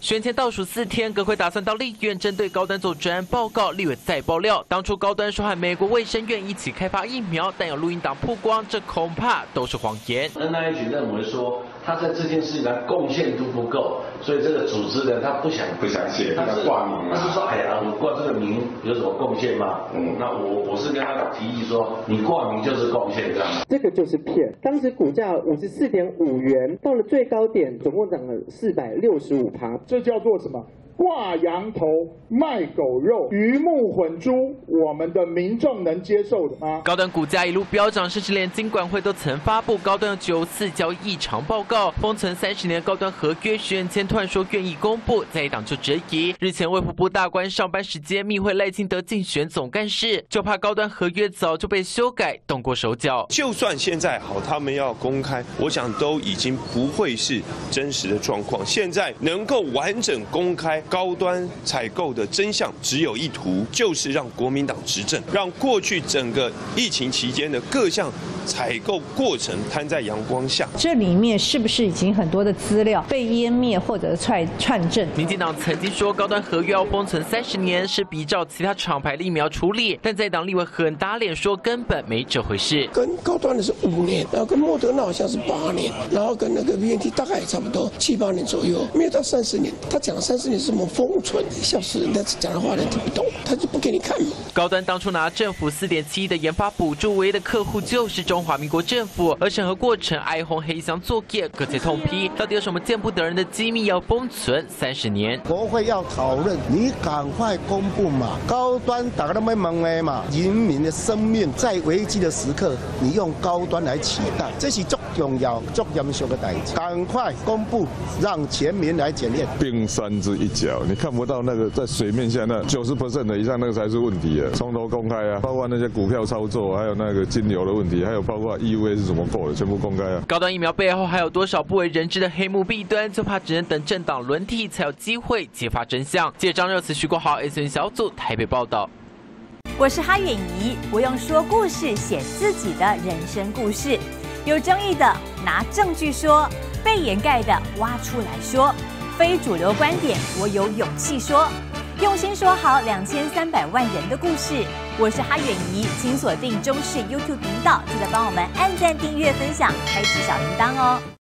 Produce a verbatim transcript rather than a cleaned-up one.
选前倒数四天，阁揆打算到立院针对高端做专案报告。立委再爆料，当初高端说和美国卫生院一起开发疫苗，但有录音档曝光，这恐怕都是谎言。N I H 认为说他在这件事情上贡献度不够，所以这个组织呢，他不想不想写，他挂名，他是说哎呀，我挂这个名有什么贡献吗？嗯，那我我是跟他提议说，你挂名就是贡献这样。这个就是骗。当时股价五十四点五元，到了最高点，总共涨了四百六十五趴。 这叫做什么？挂羊头卖狗肉，鱼目混珠，我们的民众能接受的吗？高端股价一路飙涨，甚至连金管会都曾发布高端九次交易异常报告，封存三十年高端合约，徐仁谦突然说愿意公布，在一党就质疑。日前卫福部大官上班时间密会赖清德竞选总干事，就怕高端合约早就被修改，动过手脚。就算现在好，他们要公开，我想都已经不会是真实的状况。现在能够完整公开。 高端采购的真相只有一图，就是让国民党执政，让过去整个疫情期间的各项采购过程摊在阳光下。这里面是不是已经很多的资料被湮灭或者串串证？民进党曾经说高端合约要封存三十年，是比照其他厂牌的疫苗处理，但在党立委很打脸说根本没这回事。跟高端的是五年，然后跟莫德纳好像是八年，然后跟那个 B N T 大概也差不多七八年左右，没有到三十年。他讲三十年是。 封存，笑死人！但是讲的话人听不懂，他就不给你看。高端当初拿政府四点七亿的研发补助，唯一的客户就是中华民国政府，而审核过程哀鸿黑箱作业，各界痛批，到底有什么见不得人的机密要封存三十年？国会要讨论，你赶快公布嘛！高端打个那么猛哎嘛！人民的生命在危机的时刻，你用高端来取代，这是足重要、足严肃的代志。赶快公布，让全民来检验。冰山之一角。 你看不到那个在水面下那九十 percent 的以上那个才是问题啊，从头公开啊，包括那些股票操作，还有那个金流的问题，还有包括 E U A 是怎么过的，全部公开啊。高端疫苗背后还有多少不为人知的黑幕弊端？就怕只能等政党轮替才有机会揭发真相。记者张热慈、徐国豪 ，S N 小组台北报道。我是哈远怡，我用说故事写自己的人生故事，有争议的拿证据说，被掩盖的挖出来说。 非主流观点，我有勇气说，用心说好两千三百万人的故事。我是哈远怡，请锁定中视 YouTube 频道，记得帮我们按赞、订阅、分享，开启小铃铛哦。